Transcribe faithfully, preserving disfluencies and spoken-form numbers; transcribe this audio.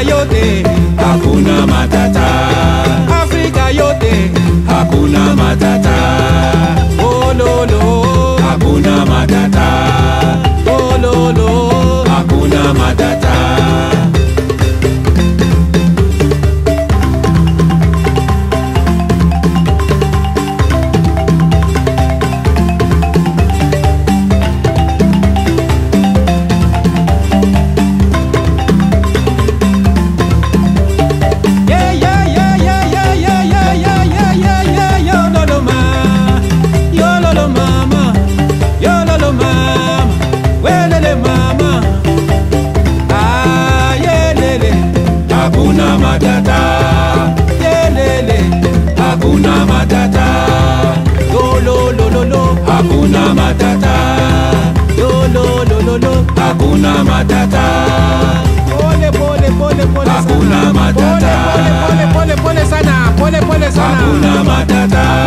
Afrika yote hakuna matata, Afrika yote hakuna matata, oh no no, hakuna matata, oh no no, hakuna matata. Hakuna matata, pole pole pole pole, hakuna matata, pole pole pole pole sana, pole pole sana, hakuna matata.